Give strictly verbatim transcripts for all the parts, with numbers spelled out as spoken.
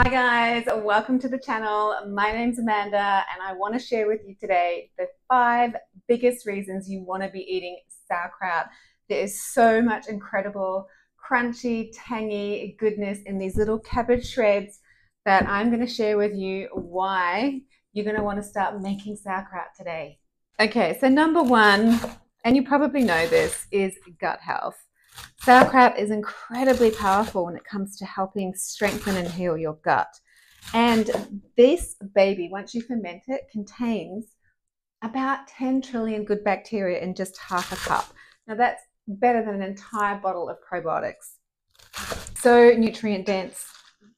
Hi guys, welcome to the channel. My name's Amanda and I want to share with you today the five biggest reasons you want to be eating sauerkraut. There is so much incredible, crunchy, tangy goodness in these little cabbage shreds that I'm going to share with you why you're going to want to start making sauerkraut today. Okay, so number one, and you probably know this, is gut health. Sauerkraut is incredibly powerful when it comes to helping strengthen and heal your gut. And this baby, once you ferment it, contains about ten trillion good bacteria in just half a cup. Now that's better than an entire bottle of probiotics. So nutrient dense.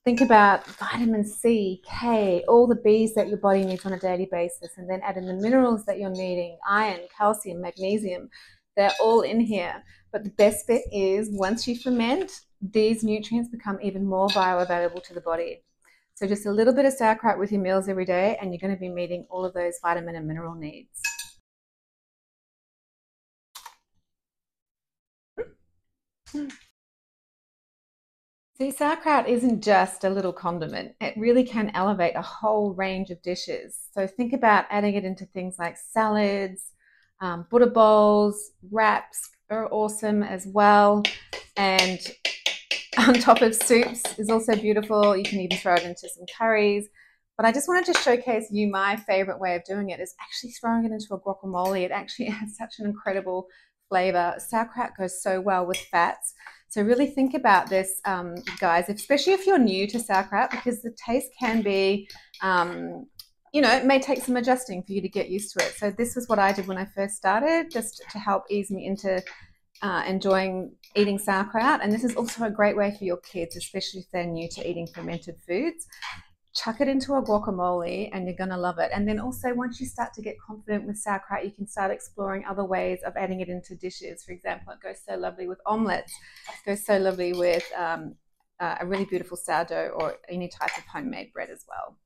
Think about vitamin C, K, all the B's that your body needs on a daily basis, and then add in the minerals that you're needing, iron, calcium, magnesium. They're all in here. But the best bit is once you ferment, these nutrients become even more bioavailable to the body. So just a little bit of sauerkraut with your meals every day and you're going to be meeting all of those vitamin and mineral needs. See, sauerkraut isn't just a little condiment. It really can elevate a whole range of dishes. So think about adding it into things like salads, Um, Buddha bowls, wraps are awesome as well, and on top of soups is also beautiful. You can even throw it into some curries, but I just wanted to showcase you my favorite way of doing it is actually throwing it into a guacamole. It actually has such an incredible flavor. Sauerkraut goes so well with fats, so really think about this, um, guys, especially if you're new to sauerkraut, because the taste can be um, you know, it may take some adjusting for you to get used to it. So this was what I did when I first started, just to help ease me into uh, enjoying eating sauerkraut. And this is also a great way for your kids, especially if they're new to eating fermented foods. Chuck it into a guacamole and you're going to love it. And then also once you start to get confident with sauerkraut, you can start exploring other ways of adding it into dishes. For example, it goes so lovely with omelets. It goes so lovely with um, uh, a really beautiful sourdough or any type of homemade bread as well.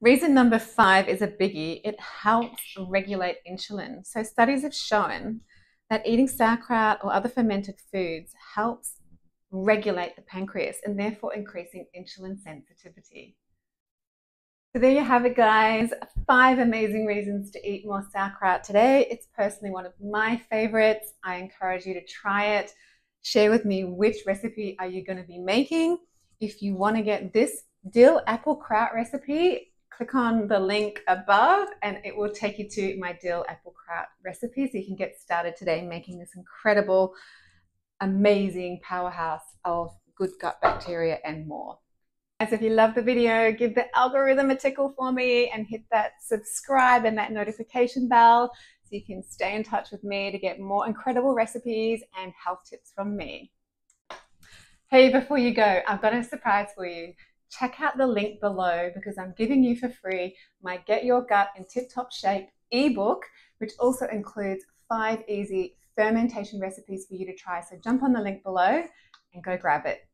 Reason number five is a biggie. It helps regulate insulin. So studies have shown that eating sauerkraut or other fermented foods helps regulate the pancreas and therefore increasing insulin sensitivity. So there you have it, guys. Five amazing reasons to eat more sauerkraut today. It's personally one of my favorites. I encourage you to try it. Share with me which recipe are you going to be making. If you want to get this dill apple kraut recipe, click on the link above and it will take you to my dill apple kraut recipe so you can get started today making this incredible, amazing powerhouse of good gut bacteria and more. As if you love the video, give the algorithm a tickle for me and hit that subscribe and that notification bell so you can stay in touch with me to get more incredible recipes and health tips from me. Hey, before you go, I've got a surprise for you. Check out the link below because I'm giving you for free my Get Your Gut in Tip-Top Shape ebook, which also includes five easy fermentation recipes for you to try. So jump on the link below and go grab it.